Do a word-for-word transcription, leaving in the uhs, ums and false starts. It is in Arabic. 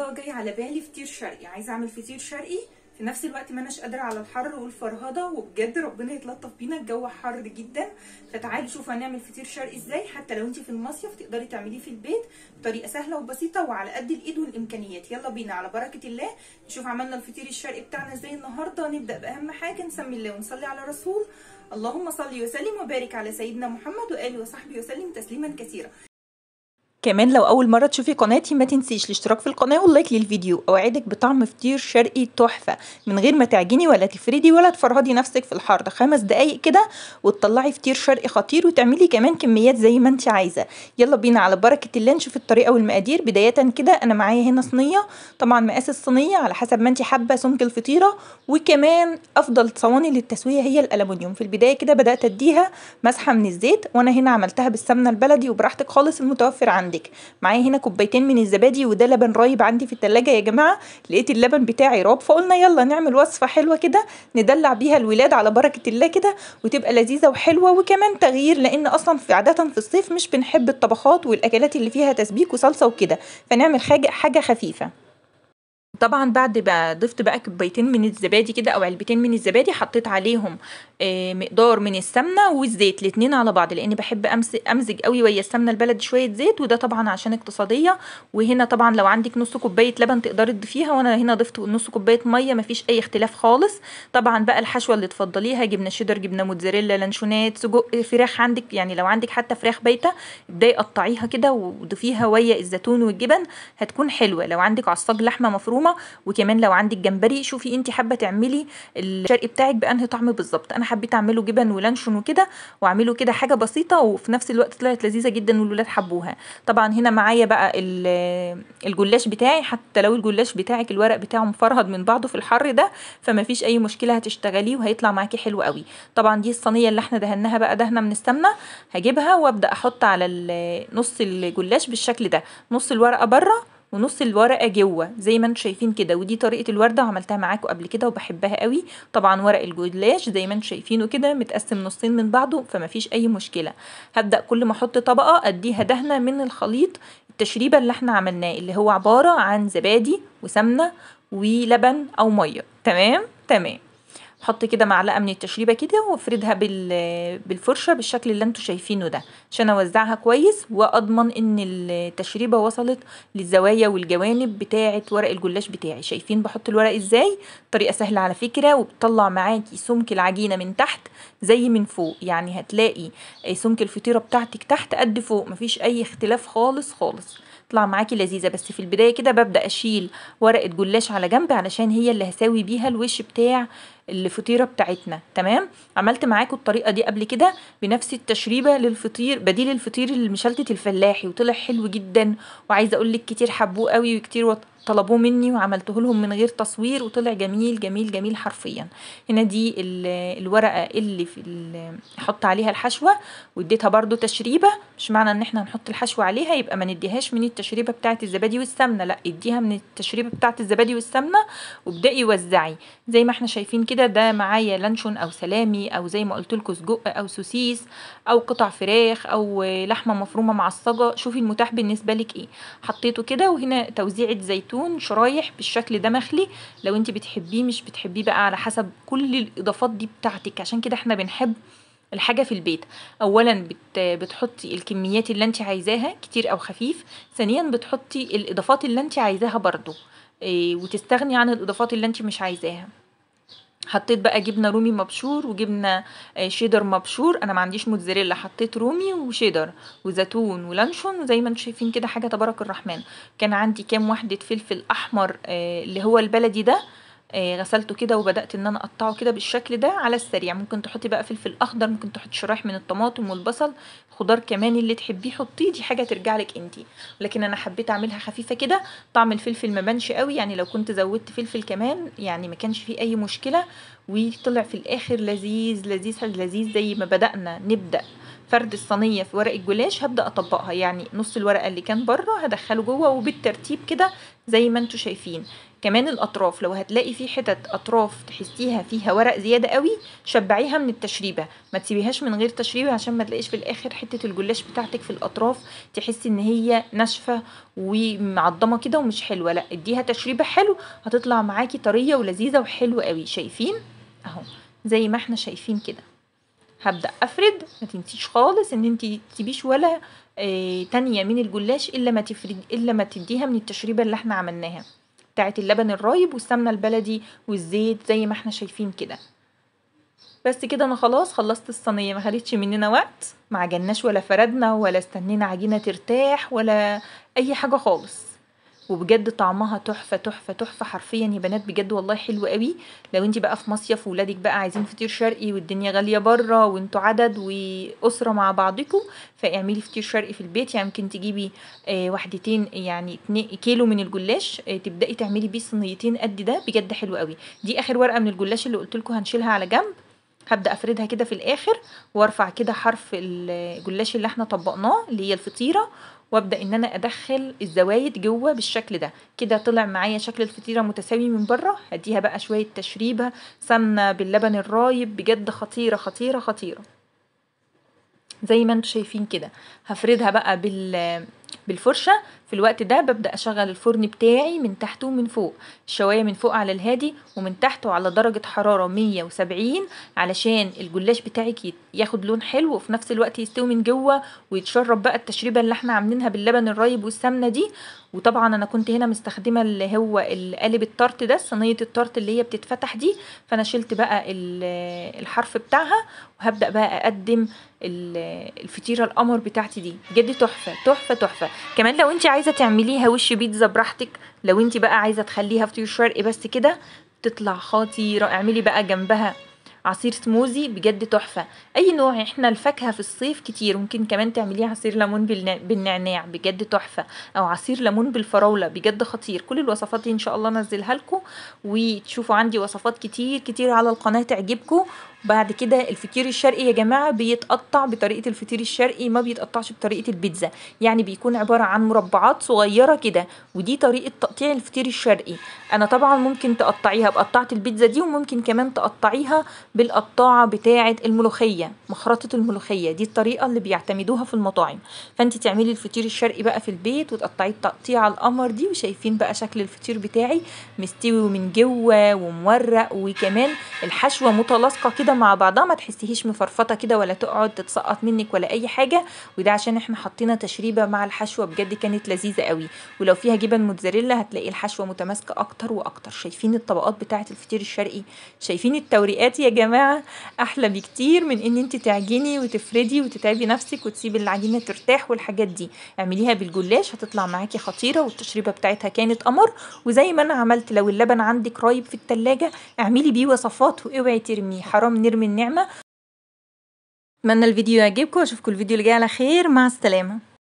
النهارده جاي على بالي فطير شرقي، عايزه اعمل فطير شرقي في نفس الوقت ما اناش قادره على الحر والفرهده، وبجد ربنا يتلطف بينا، الجو حر جدا. فتعالوا شوفوا هنعمل فطير شرقي ازاي، حتى لو انت في المصيف تقدري تعمليه في البيت بطريقه سهله وبسيطه وعلى قد الايد والامكانيات. يلا بينا على بركه الله نشوف عملنا الفطير الشرقي بتاعنا ازاي النهارده. نبدا باهم حاجه، نسمي الله ونصلي على رسول، اللهم صل وسلم وبارك على سيدنا محمد واله وصحبه وسلم تسليما كثيرا. كمان لو اول مره تشوفي قناتي ما تنسيش الاشتراك في القناه واللايك للفيديو. اوعدك بطعم فطير شرقي تحفه من غير ما تعجني ولا تفردي ولا تفرهدي نفسك في الحر، ده خمس دقايق كده وتطلعي فطير شرقي خطير، وتعملي كمان كميات زي ما انت عايزه. يلا بينا على بركه الله نشوف الطريقه والمقادير. بدايه كده انا معايا هنا صينيه، طبعا مقاس الصينيه على حسب ما انت حابه سمك الفطيره، وكمان افضل صواني للتسويه هي الالومنيوم. في البدايه كده بدات اديها مسحه من الزيت، وانا هنا عملتها بالسمنه البلدي وبراحتك خالص المتوفر عندي. معايا هنا كوبايتين من الزبادي، وده لبن رايب عندي في التلاجة يا جماعة، لقيت اللبن بتاعي راب فقلنا يلا نعمل وصفة حلوة كده ندلع بيها الولاد على بركة الله كده، وتبقى لذيذة وحلوة وكمان تغيير، لان اصلا في عادة في الصيف مش بنحب الطبخات والاكلات اللي فيها تسبيك وصلصة وكده، فنعمل حاجة حاجة خفيفة. طبعا بعد بقى ضفت بقى كوبايتين من الزبادي كده او علبتين من الزبادي، حطيت عليهم مقدار من السمنه والزيت الاتنين على بعض، لان بحب امزج قوي ويا السمنه البلدي شويه زيت، وده طبعا عشان اقتصاديه. وهنا طبعا لو عندك نص كوبايه لبن تقدري تضيفيها، وانا هنا ضفت نص كوبايه ميه، مفيش اي اختلاف خالص. طبعا بقى الحشوه اللي تفضليها، جبنه شيدر، جبنه موتزاريلا، لانشونات، سجق، فراخ عندك، يعني لو عندك حتى فراخ بايته ابداي قطعيها كده وضيفيها ويا الزيتون والجبن هتكون حلوه. لو عندك عصاج لحمه مفرومه، وكمان لو عندك جمبري، شوفي انت حابه تعملي الشرقي بتاعك بانهي طعم بالظبط. انا حبيت اعمله جبن ولانشون وكده، واعمله كده حاجه بسيطه وفي نفس الوقت طلعت لذيذه جدا والولاد حبوها. طبعا هنا معايا بقى الجلاش بتاعي، حتى لو الجلاش بتاعك الورق بتاعه مفرهد من بعضه في الحر ده فما فيش اي مشكله، هتشتغليه وهيطلع معاكي حلو قوي. طبعا دي الصينيه اللي احنا دهناها بقى دهنه من السمنه، هجيبها وابدا احط على نص الجلاش بالشكل ده، نص الورقه بره ونص الورقه جوه زي ما انتم شايفين كده. ودي طريقه الورده وعملتها معاكم قبل كده وبحبها قوي. طبعا ورق الجلاش زي ما انتم شايفينه كده متقسم نصين من بعضه فما فيش اي مشكله. هبدا كل ما احط طبقه اديها دهنه من الخليط التشريبه اللي احنا عملناه، اللي هو عباره عن زبادي وسمنه ولبن او ميه. تمام تمام حط كده معلقه من التشريبه كده وافردها بالفرشه بالشكل اللي انتوا شايفينه ده، عشان اوزعها كويس واضمن ان التشريبه وصلت للزوايا والجوانب بتاعه ورق الجلاش بتاعي. شايفين بحط الورق ازاي؟ طريقه سهله على فكره، وبتطلع معاكي سمك العجينه من تحت زي من فوق، يعني هتلاقي سمك الفطيره بتاعتك تحت قد فوق، مفيش اي اختلاف خالص خالص، تطلع معاكي لذيذه. بس في البدايه كده ببدا اشيل ورقه جلاش على جنب علشان هي اللي هساوي بيها الوش بتاع الفطيره بتاعتنا. تمام، عملت معاكم الطريقه دي قبل كده بنفس التشريبه للفطير، بديل الفطير المشلتت الفلاحي، وطلع حلو جدا، وعايزه اقول لك كتير حبوه قوي وكتير طلبوه مني وعملته لهم من غير تصوير، وطلع جميل جميل جميل حرفيا. هنا دي الورقه اللي في احط عليها الحشوه، واديتها برده تشريبه. مش معنى ان احنا هنحط الحشوه عليها يبقى ما نديهاش من التشريبه بتاعه الزبادي والسمنه، لا اديها من التشريبه بتاعه الزبادي والسمنه، وابداي وزعي زي ما احنا شايفين كده. ده معايا لانشون او سلامي او زي ما قلت لكم سجق او سوسيس او قطع فراخ او لحمه مفرومه معصجه، شوفي المتاح بالنسبه لك ايه. حطيته كده، وهنا توزيعه زيتون شرايح بالشكل ده مخلي، لو انت بتحبيه مش بتحبيه بقى على حسب كل الاضافات دي بتاعتك، عشان كده احنا بنحب الحاجه في البيت. اولا بتحطي الكميات اللي انت عايزاها كتير او خفيف، ثانيا بتحطي الاضافات اللي انت عايزاها برضو ايه، وتستغني عن الاضافات اللي انت مش عايزاها. حطيت بقى جبنه رومي مبشور وجبنه شيدر مبشور، انا ما عنديش موتزاريلا، حطيت رومي وشيدر وزيتون ولانشون وزي ما انتم شايفين كده حاجه تبارك الرحمن. كان عندي كام وحده فلفل احمر اللي هو البلدي ده، غسلته كده وبدات ان انا اقطعه كده بالشكل ده على السريع. ممكن تحطي بقى فلفل اخضر، ممكن تحطي شرايح من الطماطم والبصل، خضار كمان اللي تحبيه حطيه، دي حاجه ترجع لك انتي، لكن انا حبيت اعملها خفيفه كده. طعم الفلفل ما بانش قوي، يعني لو كنت زودت فلفل كمان يعني ما كانش فيه اي مشكله، وطلع في الاخر لذيذ لذيذ لذيذ. زي ما بدانا نبدا فرد الصينيه في ورق الجلاش هبدا اطبقها، يعني نص الورقه اللي كان بره هدخله جوه وبالترتيب كده زي ما انتم شايفين. كمان الاطراف لو هتلاقي في حتت اطراف تحسيها فيها ورق زياده قوي شبعيها من التشريبه، ما تسيبيهاش من غير تشريبه عشان ما تلاقيش في الاخر حته الجلاش بتاعتك في الاطراف تحسي ان هي ناشفه ومعضمه كده ومش حلوه. لا، اديها تشريبه حلو هتطلع معاكي طريه ولذيذه وحلوه قوي. شايفين اهو زي ما احنا شايفين كده. هبدأ افرد، ما تنسيش خالص ان انت تسيبيش ولا اه تانية من الجلاش الا ما تفرد الا ما تديها من التشريبه اللي احنا عملناها بتاعت اللبن الرايب والسمنه البلدي والزيت زي ما احنا شايفين كده. بس كده انا خلاص خلصت الصينيه، ما خدتش مننا وقت، ما عجناش ولا فردنا ولا استنينا عجينه ترتاح ولا اي حاجه خالص. وبجد طعمها تحفه تحفه تحفه حرفيا يا بنات، بجد والله حلو قوي. لو انت بقى في مصيف وولادك بقى عايزين فطير شرقي والدنيا غاليه بره وانتوا عدد واسره مع بعضكم، فاعملي فطير شرقي في البيت. يعني ممكن تجيبي آه وحدتين يعني اتنين كيلو من الجلاش، آه تبداي تعملي بيه صينيتين قد ده، بجد حلو قوي. دي اخر ورقه من الجلاش اللي قلت لكم هنشيلها على جنب، هبدا افردها كده في الاخر وارفع كده حرف الجلاش اللي احنا طبقناه اللي هي الفطيره، وابدا ان انا ادخل الزوايد جوه بالشكل ده كده. طلع معايا شكل الفطيره متساوي من بره، هديها بقى شويه تشريبه سمنه باللبن الرايب، بجد خطيره خطيره خطيره زي ما انتم شايفين كده. هفردها بقى بال بالفرشه. في الوقت ده ببدا اشغل الفرن بتاعي من تحت ومن فوق، الشوايه من فوق على الهادي ومن تحت وعلى درجه حراره مية وسبعين علشان الجلاش بتاعك ياخد لون حلو وفي نفس الوقت يستوي من جوه ويتشرب بقى التشريبه اللي احنا عاملينها باللبن الرايب والسمنه دي. وطبعا انا كنت هنا مستخدمه اللي هو القالب الطرط ده، صينيه الطرط اللي هي بتتفتح دي، فانا شلت بقى الحرف بتاعها وهبدا بقى اقدم الفطيره القمر بتاعتي دي. بجد تحفه تحفه تحفه. كمان لو انت عايزه تعمليها وش بيتزا براحتك، لو انت بقى عايزه تخليها فطير شرقي بس كده تطلع خطيره، اعملي بقى جنبها عصير سموزي، بجد تحفه. اي نوع، احنا الفاكهه في الصيف كتير، ممكن كمان تعمليه عصير ليمون بالنعناع بجد تحفه، او عصير ليمون بالفراوله بجد خطير. كل الوصفات دي ان شاء الله انزلها لكم وتشوفوا عندي وصفات كتير كتير على القناه تعجبكم. بعد كده الفطير الشرقي يا جماعه بيتقطع بطريقه الفطير الشرقي، ما بيتقطعش بطريقه البيتزا، يعني بيكون عباره عن مربعات صغيره كده، ودي طريقه تقطيع الفطير الشرقي. انا طبعا ممكن تقطعيها بقطعه البيتزا دي، وممكن كمان تقطعيها بالقطاعه بتاعه الملوخيه، مخرطه الملوخيه دي الطريقه اللي بيعتمدوها في المطاعم. فانت تعملي الفطير الشرقي بقى في البيت وتقطعيه التقطيعه القمر دي. وشايفين بقى شكل الفطير بتاعي مستوي من جوه ومورق، وكمان الحشوه متلاصقه كده مع بعضها، ما تحسيهيش مفرفطه كده ولا تقعد تتسقط منك ولا اي حاجه، وده عشان احنا حطينا تشريبه مع الحشوه، بجد كانت لذيذه قوي. ولو فيها جبن موتزاريلا هتلاقي الحشوه متماسكه اكتر واكتر. شايفين الطبقات بتاعه الفطير الشرقي، شايفين التوريقات يا جماعه، احلى بكتير من ان انت تعجني وتفردي وتتعبي نفسك وتسيبي العجينه ترتاح والحاجات دي. اعمليها بالجلاش هتطلع معاكي خطيره، والتشريبه بتاعتها كانت قمر. وزي ما انا عملت، لو اللبن عندك رايب في التلاجة اعملي بيه وصفات واوعي ترميه، حرام نرمي النعمه. اتمنى الفيديو يعجبكم واشوفكم الفيديو اللي جاي على خير، مع السلامه.